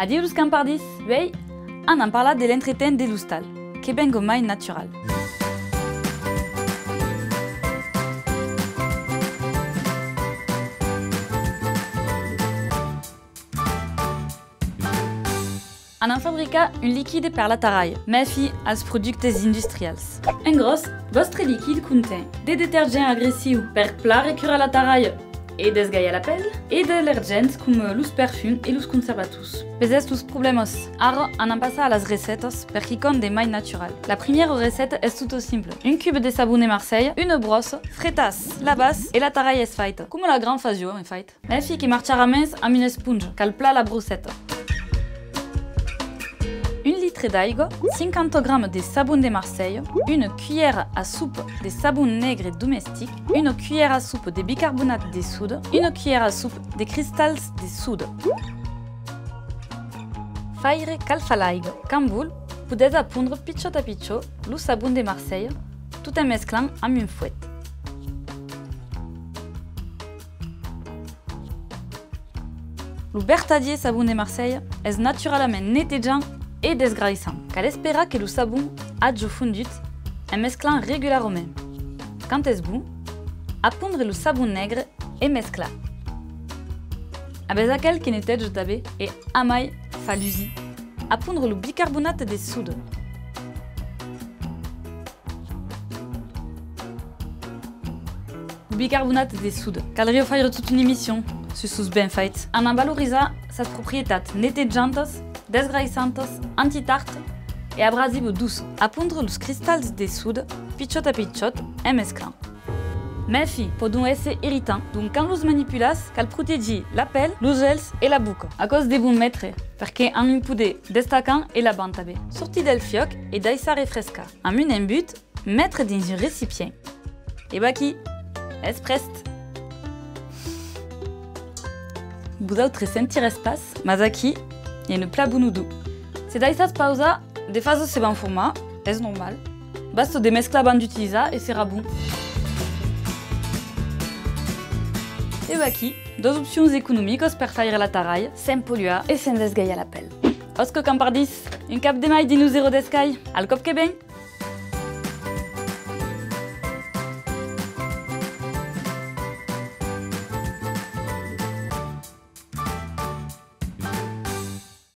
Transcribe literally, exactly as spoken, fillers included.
Adiruz kanpardiz, behi, anan parla de l'entreten deduztal, kebengo mai natural. Anan fabrica un liquide per la taraille, mefi als productes industrials. En gros, vostre liquide contient des détergents agressifs per plat recur a la taraille et desgaia la pelle, et de l'ergents comme los perfums et los conservatus. Pes estos problemas, ara anan passa a las recetas per quicon de mai natural. La première recette est tout simple. Un cube de sabone Marseille, une brosse, fretas, la base et la taraille es faite. Como la gran faz jo, en fait. Mefi que marchara mens amb une esponge, cal pla la brosseta. un litre d'aigua, cinquante grammes de sabone de Marseille, une cuillère à soupe de sabone nègre domestique, une cuillère à soupe de bicarbonate de soude, une cuillère à soupe de cristals de soude. Faire calfa l'aigua. Cambul, podez apondre picciot a picciot le sabone de Marseille, tout en mesclant amb une fouette. Le Bertadier sabone de Marseille est naturellement netejant et desgraissant, car espera que le sabon hagi fondit en mesclant régulièrement. Quand es bon, apondre le sabon nègre et mescla. Avec aquel qui n'était je tabé et amai falusi, apondre le bicarbonate de soude. Le bicarbonate de soude, car il faut toute une émission, ce sous bien fait, en valorisa sa propriété nettejantes, desgraissantes, anti-tartre et abrasives douces. Apondre los cristals de soude, picciot a picciot, et mesclant. Méfie, pour donc être irritant, donc quand los manipulas, cal protège la pelle, los gels et la bouche, à cause des bons maîtres, parce qu'en un poudé, destacant et la bantabé. Sorti del fioc et d'aïssa refresca. En une imbute, mettre dans un récipient. Et baki, es prest. Vous autres sentir espace, mazaki, et une plat bounudou. C'est d'ailleurs pausa, des phases de ce bon format, est normal. Baste des mesclaban d'utilisa et c'est rabou. Et baki, deux options économiques pour faire la taraille, sans polluer et sans desgailler la pelle. Osco Campardis, une cap de maille d'inu zéro descaille, al cop que ben.